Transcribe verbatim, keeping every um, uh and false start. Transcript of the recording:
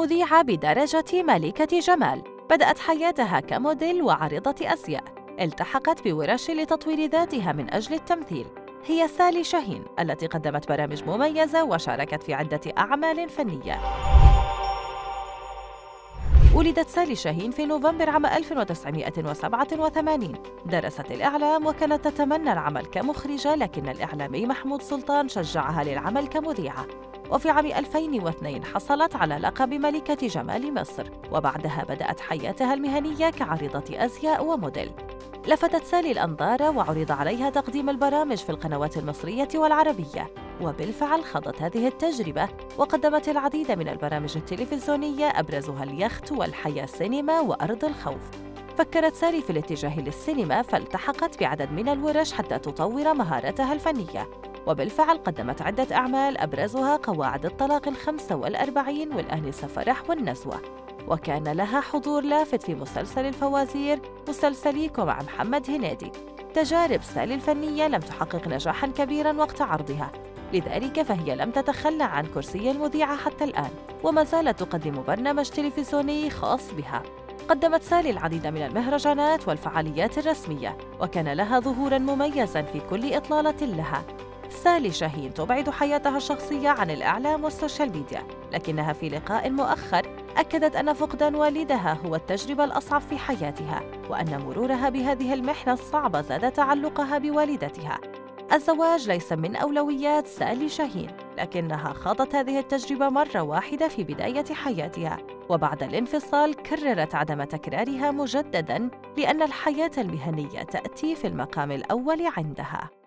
مذيعة بدرجة ملكة جمال. بدأت حياتها كموديل وعارضة أزياء، التحقت بورش لتطوير ذاتها من أجل التمثيل. هي سالي شاهين التي قدمت برامج مميزة وشاركت في عدة أعمال فنية. ولدت سالي شاهين في نوفمبر عام ألف وتسعمائة وسبعة وثمانين، درست الإعلام وكانت تتمنى العمل كمخرجة، لكن الإعلامي محمود سلطان شجعها للعمل كمذيعة. وفي عام ألفين واثنين حصلت على لقب ملكة جمال مصر، وبعدها بدأت حياتها المهنية كعارضة أزياء وموديل. لفتت سالي الأنظار وعرض عليها تقديم البرامج في القنوات المصرية والعربية، وبالفعل خضت هذه التجربة وقدمت العديد من البرامج التلفزيونية أبرزها اليخت والحياة سينما وأرض الخوف. فكرت سالي في الاتجاه للسينما، فالتحقت بعدد من الورش حتى تطور مهارتها الفنية، وبالفعل قدمت عدة أعمال أبرزها قواعد الطلاق الخمسة والأربعين والأنسة فرح والنزوة. وكان لها حضور لافت في مسلسل الفوازير مسلسليكو مع محمد هنيدي. تجارب سالي الفنية لم تحقق نجاحاً كبيراً وقت عرضها، لذلك فهي لم تتخلى عن كرسي المذيعة حتى الآن، وما زالت تقدم برنامج تلفزيوني خاص بها. قدمت سالي العديد من المهرجانات والفعاليات الرسمية، وكان لها ظهوراً مميزاً في كل إطلالة لها. سالي شاهين تبعد حياتها الشخصية عن الإعلام والسوشيال ميديا، لكنها في لقاء مؤخر أكدت أن فقدان والدها هو التجربة الأصعب في حياتها، وأن مرورها بهذه المحنة الصعبة زاد تعلقها بوالدتها. الزواج ليس من أولويات سالي شاهين، لكنها خاضت هذه التجربة مرة واحدة في بداية حياتها، وبعد الانفصال كررت عدم تكرارها مجدداً، لأن الحياة المهنية تأتي في المقام الأول عندها.